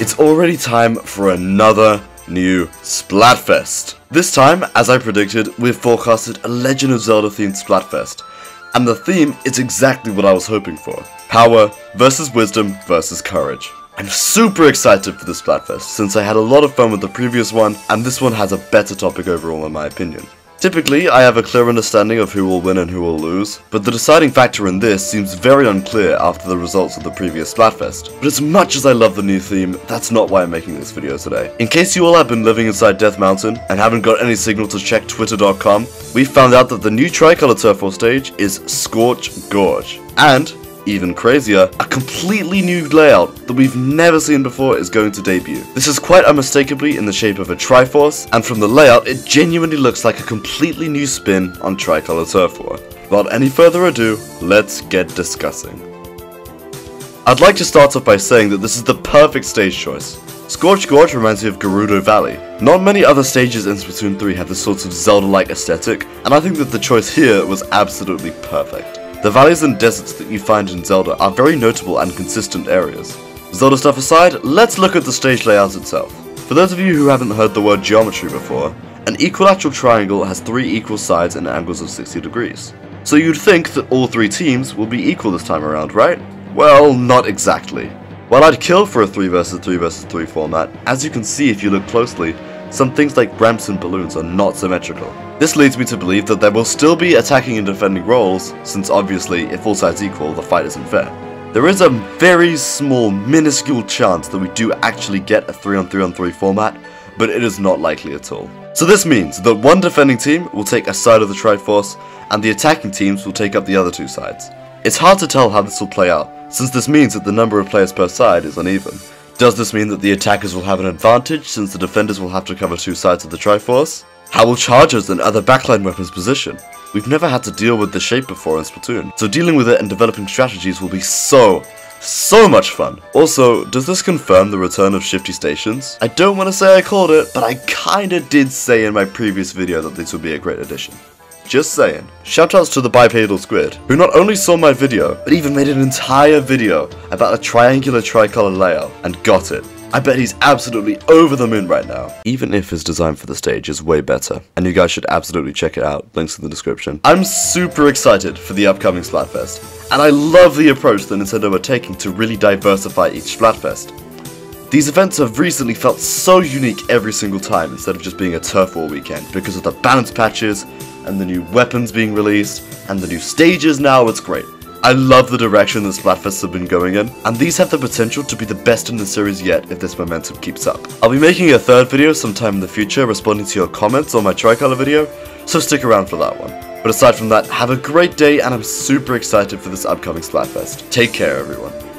It's already time for another new Splatfest. This time, as I predicted, we've forecasted a Legend of Zelda themed Splatfest. And the theme is exactly what I was hoping for. Power versus wisdom versus courage. I'm super excited for this Splatfest since I had a lot of fun with the previous one, and this one has a better topic overall in my opinion. Typically, I have a clear understanding of who will win and who will lose, but the deciding factor in this seems very unclear after the results of the previous Splatfest. But as much as I love the new theme, that's not why I'm making this video today. In case you all have been living inside Death Mountain and haven't got any signal to check twitter.com, we found out that the new Tricolor Turf War stage is Scorch Gorge. And, even crazier, a completely new layout that we've never seen before is going to debut. This is quite unmistakably in the shape of a Triforce, and from the layout it genuinely looks like a completely new spin on Tricolor Turf War. Without any further ado, let's get discussing. I'd like to start off by saying that this is the perfect stage choice. Scorch Gorge reminds me of Gerudo Valley. Not many other stages in Splatoon 3 have this sort of Zelda-like aesthetic, and I think that the choice here was absolutely perfect. The valleys and deserts that you find in Zelda are very notable and consistent areas. Zelda stuff aside, let's look at the stage layout itself. For those of you who haven't heard the word geometry before, an equilateral triangle has three equal sides and angles of 60 degrees. So you'd think that all three teams will be equal this time around, right? Well, not exactly. While I'd kill for a 3 vs 3 vs 3 format, as you can see if you look closely, some things like ramps and balloons are not symmetrical. This leads me to believe that there will still be attacking and defending roles, since obviously, if all sides equal, the fight isn't fair. There is a very small, minuscule chance that we do actually get a 3 on 3 on 3 format, but it is not likely at all. So this means that one defending team will take a side of the Triforce, and the attacking teams will take up the other two sides. It's hard to tell how this will play out, since this means that the number of players per side is uneven. Does this mean that the attackers will have an advantage, since the defenders will have to cover two sides of the Triforce? How will chargers and other backline weapons position? We've never had to deal with this shape before in Splatoon, so dealing with it and developing strategies will be so much fun. Also, does this confirm the return of Shifty Stations? I don't want to say I called it, but I kinda did say in my previous video that this would be a great addition. Just saying. Shoutouts to the bipedal squid, who not only saw my video, but even made an entire video about a triangular tricolor layout and got it. I bet he's absolutely over the moon right now. Even if his design for the stage is way better, and you guys should absolutely check it out, links in the description. I'm super excited for the upcoming Splatfest, and I love the approach that Nintendo are taking to really diversify each Splatfest. These events have recently felt so unique every single time instead of just being a turf war weekend because of the balance patches, and the new weapons being released, and the new stages now, it's great. I love the direction that Splatfests have been going in, and these have the potential to be the best in the series yet if this momentum keeps up. I'll be making a third video sometime in the future responding to your comments on my Tricolor video, so stick around for that one. But aside from that, have a great day, and I'm super excited for this upcoming Splatfest. Take care, everyone.